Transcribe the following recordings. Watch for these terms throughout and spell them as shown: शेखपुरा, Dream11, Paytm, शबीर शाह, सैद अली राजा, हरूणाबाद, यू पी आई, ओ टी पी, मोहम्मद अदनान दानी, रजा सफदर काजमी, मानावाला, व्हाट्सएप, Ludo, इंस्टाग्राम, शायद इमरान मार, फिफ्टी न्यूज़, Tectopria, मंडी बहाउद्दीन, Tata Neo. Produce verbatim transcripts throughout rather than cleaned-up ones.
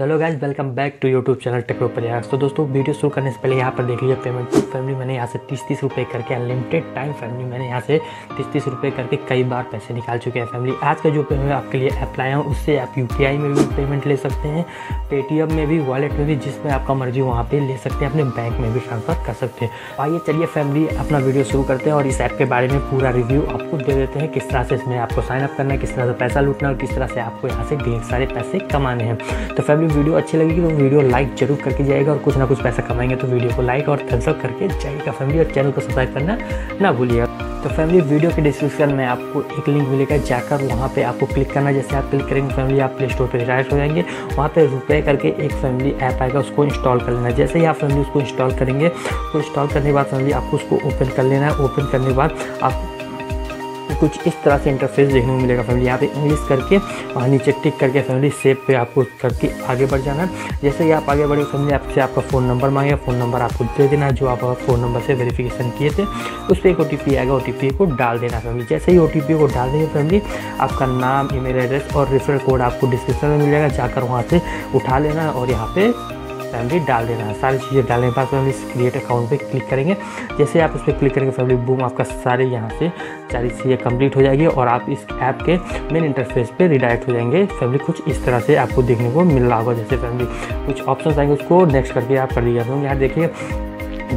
Hello guys, welcome back to YouTube channel Techtopriya. तो दोस्तों, video शुरू करने से पहले यहाँ पर देख लीजिए पेमेंट। तो फैमिली मैंने यहाँ से तीस तीस रुपये करके अनलिमिटेड टाइम फैमिली मैंने यहाँ से तीस तीस रुपये करके कई बार पैसे निकाल चुके हैं फैमिली। आज का जो पेमेंट आपके लिए ऐप लाया हूँ, उससे आप यू पी आई में भी पेमेंट ले सकते हैं, पेटीएम में भी, वॉलेट में भी, जिसमें आपका मर्जी वहाँ पर ले सकते हैं, अपने बैंक में भी ट्रांसफर कर सकते हैं। आइए चलिए फैमिली अपना वीडियो शुरू करते हैं और इस ऐप के बारे में पूरा रिव्यू आपको दे देते हैं, किस तरह से इसमें आपको साइनअप करना है, किस तरह से पैसा लूटना है और किस तरह से आपको यहाँ से ढेर सारे पैसे कमाने हैं। तो फैमिली वीडियो अच्छी लगेगी तो वीडियो लाइक जरूर करके जाएगा, और कुछ ना कुछ पैसा कमाएंगे तो वीडियो को लाइक और थम्स अप करके जाइएगा फैमिली, और चैनल को सब्सक्राइब करना ना भूलिएगा। तो फैमिली वीडियो के डिस्क्रिप्शन में आपको एक लिंक मिलेगा, जाकर वहाँ पे आपको क्लिक करना। जैसे आप क्लिक करेंगे फैमिली, आप प्ले स्टोर पर डायरेक्ट हो जाएंगे। वहाँ पे रुपए करके एक फैमिली ऐप आएगा, उसको इंस्टॉल कर लेना। जैसे ही आप फैमिली उसको इंस्टॉल करेंगे, उसको इंस्टॉल करने के बाद फैमिली आपको उसको ओपन कर लेना है। ओपन करने के बाद आप कुछ इस तरह से इंटरफेस देखने को मिलेगा फैमिली। यहाँ पे इंग्लिश करके और नीचे टिक करके फैमिली सेव पे आपको करके आगे बढ़ जाना है। जैसे ही आप आगे बढ़े फैमिली, आपसे आपका फ़ोन नंबर मांगेगा, फ़ोन नंबर आपको दे देना, जो आप फ़ोन नंबर से वेरिफिकेशन किए थे उस पर एक ओ टी पी आएगा, ओ टी पी को डाल देना फैमिली। जैसे ही ओ टी पी को डाल देंगे फैमिली, आपका नाम, ई मेल एड्रेस और रेफरल कोड आपको डिस्क्रिप्शन में मिल जाएगा, जाकर वहाँ से उठा लेना और यहाँ पर फैमिली डाल देना है। सारी चीज़ें डालने के बाद फैमिली क्रिएट अकाउंट पे क्लिक करेंगे। जैसे आप उस पर क्लिक करेंगे फैमिली, बूम, आपका सारे यहाँ से सारी चीज़ें कंप्लीट हो जाएगी और आप इस ऐप के मेन इंटरफेस पे रिडायरेक्ट हो जाएंगे फैमिली। कुछ इस तरह से आपको देखने को मिल रहा होगा। जैसे फैमिली कुछ ऑप्शन आएंगे, उसको नेक्स्ट करके आप कर दीजिएगा। यहाँ देखिए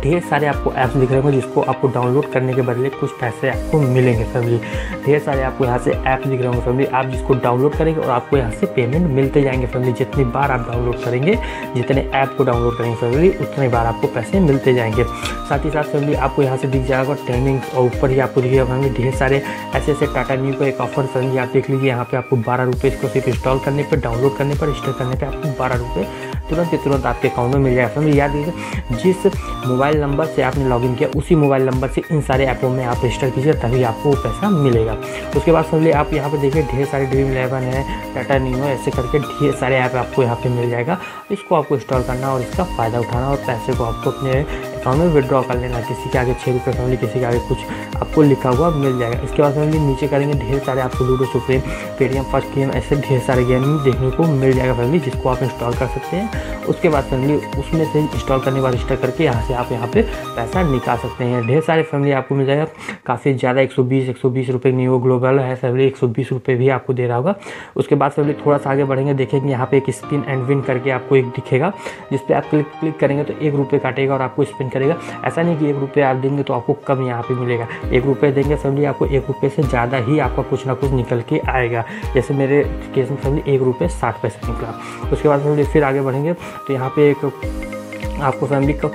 ढेर सारे आपको ऐप्स दिख रहे हैं, जिसको आपको डाउनलोड करने के बदले कुछ पैसे आपको मिलेंगे फैमिली। ढेर सारे आपको यहाँ से ऐप्स दिख रहे होंगे फैमिली, आप जिसको डाउनलोड करेंगे और आपको यहाँ से पेमेंट मिलते जाएंगे फैमिली। जितनी बार आप डाउनलोड करेंगे, जितने ऐप को डाउनलोड करेंगे फैमिली, उतनी बार आपको पैसे मिलते जाएंगे। साथ ही साथ फैमिली आपको यहाँ से दिख जाएगा ट्रेनिंग, और ऊपर ही आपको दिखेगा फैमिली ढेर सारे ऐसे ऐसे टाटा न्यू को एक ऑफर फैमिली। आप देख लीजिए यहाँ पर आपको बारह रुपये इसको सिर्फ इंस्टॉल करने पर, डाउनलोड करने पर, रजिस्टर करने पर आपको बारह रुपये तुरंत के तुरंत आपके अकाउंट में मिल जाएगा फैमिली। याद रखिए, जिस मोबाइल नंबर से आपने लॉगिन किया, उसी मोबाइल नंबर से इन सारे ऐपों में आप रजिस्टर कीजिए, तभी आपको पैसा मिलेगा। उसके बाद फैमिली आप यहाँ पर देखिए ढेर सारे ड्रीम इलेवन है, टाटा न्यू, ऐसे करके ढेर सारे ऐप आपको यहाँ पे मिल जाएगा। इसको आपको इंस्टॉल करना और इसका फ़ायदा उठाना, और पैसे को आपको अपने अकाउंट में विड्रॉ कर लेना। किसी के आगे छः रुपये फैमिली, किसी के आगे कुछ आपको लिखा हुआ मिल जाएगा। इसके बाद फैमिली नीचे करेंगे ढेर सारे आपको ludo, supreme, Paytm, first game, ऐसे ढेर सारे गेम देखने को मिल जाएगा फैमिली, जिसको आप इंस्टॉल कर सकते हैं। उसके बाद फैमिली उसमें से इंस्टॉल करने के बाद रजिस्टर करके यहाँ से आप यहाँ पे पैसा निकाल सकते हैं। ढेर सारे फैमिली आपको मिल जाएगा, काफ़ी ज़्यादा एक सौ बीस एक सौ बीस रुपये न्यू ग्लोबल है फैमिली, एक सौ बीस रुपये भी आपको दे रहा होगा। उसके बाद फैमिली थोड़ा सा आगे बढ़ेंगे, देखेंगे यहाँ पे एक स्पिन एंड विन करके आपको एक दिखेगा, जिस पर आप क्लिक क्लिक करेंगे तो एक रुपये काटेगा और आपको स्पिन करेगा। ऐसा नहीं कि एक रुपये आप देंगे तो आपको कम यहाँ पर मिलेगा, एक रुपये देंगे फैमिली आपको एक रुपये से ज़्यादा ही आपका कुछ ना कुछ निकल के आएगा। जैसे मेरे केस में फैमिली एक रुपये साठ पैसे निकला। उसके बाद फैमिली फिर आगे बढ़ेंगे तो यहाँ पे एक आपको फैमिली को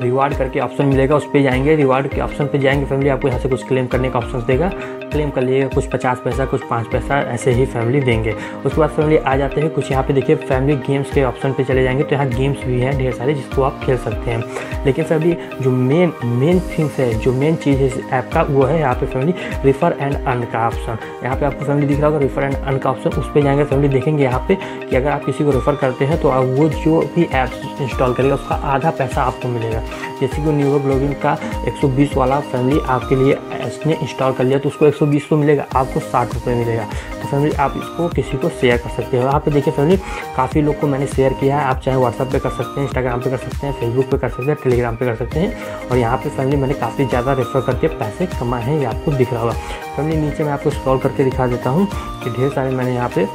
रिवार्ड करके ऑप्शन मिलेगा, उस पर जाएंगे। रिवार्ड के ऑप्शन पे जाएंगे फैमिली, आपको यहाँ से कुछ क्लेम करने का ऑप्शन देगा, क्लेम कर लिएगा, कुछ पचास पैसा, कुछ पाँच पैसा, ऐसे ही फैमिली देंगे। उसके बाद फैमिली आ जाते हैं कुछ यहाँ पे देखिए फैमिली गेम्स के ऑप्शन पे चले जाएंगे, तो यहाँ गेम्स भी हैं ढेर सारे, जिसको आप खेल सकते हैं। लेकिन फैमिली जो मेन मेन थिंग्स है, जो मेन चीज़ है इस ऐप का, वो है यहाँ पे फैमिली रिफ़र एंड अर्न का ऑप्शन। यहाँ पर आपको फैमिली दिख रहा होगा रिफ़र एंड अर्न का ऑप्शन, उस पर जाएंगे फैमिली। देखेंगे यहाँ पे कि अगर आप किसी को रेफ़र करते हैं तो वो जो भी ऐप इंस्टॉल करेगा उसका आधा पैसा आपको मिलेगा। जैसे कि न्यूरोग्लोबिन का एक सौ बीस वाला फैमिली आपके लिए इसने इंस्टॉल कर लिया तो उसको एक सौ बीस तो मिलेगा, आपको साठ रुपये मिलेगा। तो फैमिली आप इसको किसी को शेयर कर सकते हो। यहाँ पे देखिए फैमिली काफ़ी लोग को मैंने शेयर किया है, आप चाहे व्हाट्सएप पे कर सकते हैं, इंस्टाग्राम पे कर सकते हैं, फेसबुक पे कर सकते हैं, टेलीग्राम पे कर सकते हैं, और यहाँ पे फैमिली मैंने काफ़ी ज़्यादा रेफर करके पैसे कमाए हैं, ये आपको दिख रहा होगा फैमिली। नीचे मैं आपको स्क्रॉल करके दिखा देता हूँ कि ढेर सारे मैंने यहाँ पर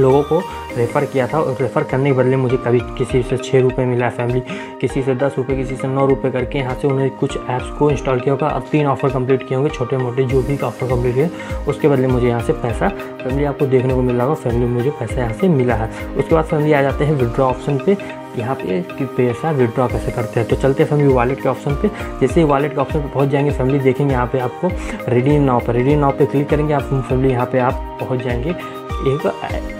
लोगों को रेफ़र किया था, और रेफ़र करने के बदले मुझे कभी किसी से छः रुपये मिला फैमिली, किसी से दस रुपये, किसी से नौ रुपये करके यहाँ से उन्होंने कुछ ऐप्स को इंस्टॉल किया होगा और तीन ऑफ़र कंप्लीट किए होंगे, छोटे मोटे जो भी ऑफ़र कंप्लीट किए, उसके बदले मुझे यहाँ से पैसा फैमिली आपको देखने को मिल रहा होगा फैमिली, मुझे पैसा यहाँ से मिला है। उसके बाद फैमिली आ जाते हैं विड्रॉ ऑप्शन पर, यहाँ पे कि पैसा विड्रॉ कैसे करते हैं। तो चलते हैं फैमिली वॉलेट के ऑप्शन पे। जैसे ही वॉलेट के ऑप्शन पे पहुँच जाएंगे फैमिली, देखेंगे यहाँ पे आपको रिडीम नाउ पर, रिडीम नाउ पे क्लिक करेंगे आप फैमिली, यहाँ पे आप पहुँच जाएंगे एक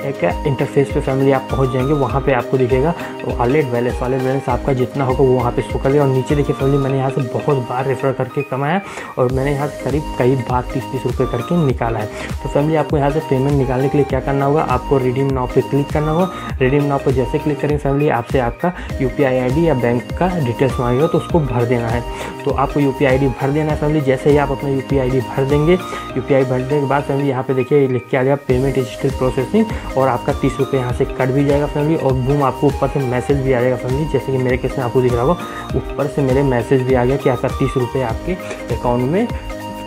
एक इंटरफेस पे फैमिली आप पहुँच जाएंगे। वहाँ पे आपको दिखेगा वॉलेट बैलेंस, वॉलेट बैलेंस आपका जितना होगा वो वहाँ पे शो करेगा। और नीचे देखिए फैमिली मैंने यहाँ से बहुत बार रेफर करके कमाया, और मैंने यहाँ से करीब कई बार तीस तीस रुपये करके निकाला है। तो फैमिली आपको यहाँ से पेमेंट निकालने के लिए क्या करना होगा, आपको रिडीम नाउ पर क्लिक करना होगा। रिडीम नाउ पर जैसे क्लिक करेंगे फैमिली, आपसे आपका यू पी आई I D या बैंक का डिटेल्स मांगेगा, तो उसको भर देना है। तो आपको यू पी आई I D भर देना है फैमिली। जैसे ही आप अपना यू पी आई I D भर देंगे, यू पी आई भरने के बाद फैमिली यहाँ पे देखिए लिख के आ जाएगा पेमेंट इज स्टिल प्रोसेसिंग, और आपका तीस रुपये यहाँ से कट भी जाएगा फैमिली। और बूम आपको ऊपर से मैसेज भी आ जाएगा फैमिली, जैसे कि मेरे केस में आपको दिख रहा होगा ऊपर से मेरे मैसेज भी आ गया कि आपका तीस रुपये आपके अकाउंट में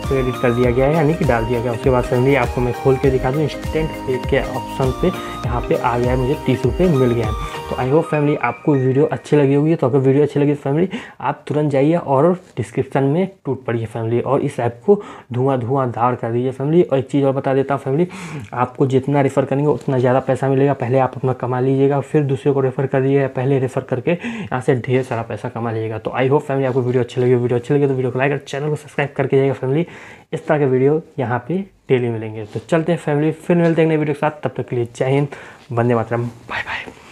क्रेडिट कर दिया गया है, यानी कि डाल दिया गया। उसके बाद फैमिली आपको मैं खोल के दिखा दूँ, इंस्टेंट पे के ऑप्शन पे यहाँ पे आ गया है, मुझे तीस रुपये मिल गया है। तो आई होप फैमिली आपको वीडियो अच्छी लगी होगी। तो अगर वीडियो अच्छी लगी तो फैमिली आप तुरंत जाइए और डिस्क्रिप्शन में टूट पड़िए फैमिली, और इस ऐप को धुआं धुआं धार कर दीजिए फैमिली। और एक चीज़ और बता देता हूँ फैमिली, आपको जितना रेफ़र करेंगे उतना ज़्यादा पैसा मिलेगा। पहले आप अपना कमा लीजिएगा, फिर दूसरे को रेफ़र कर दीजिएगा, पहले रेफ़र करके यहाँ से ढेर सारा पैसा कमा लीजिएगा। तो आई होप फैमिली आपको वीडियो अच्छी लगी। वीडियो अच्छी लगी तो वीडियो को लाइक और चैनल को सब्सक्राइब करके जाइएगा फैमिली, इस तरह के वीडियो यहाँ पे डेली मिलेंगे। तो चलते हैं फैमिली, फिर मिलते हैं नए वीडियो के साथ, तब तक के लिए जय हिंद, वंदे मातरम, बाय बाय।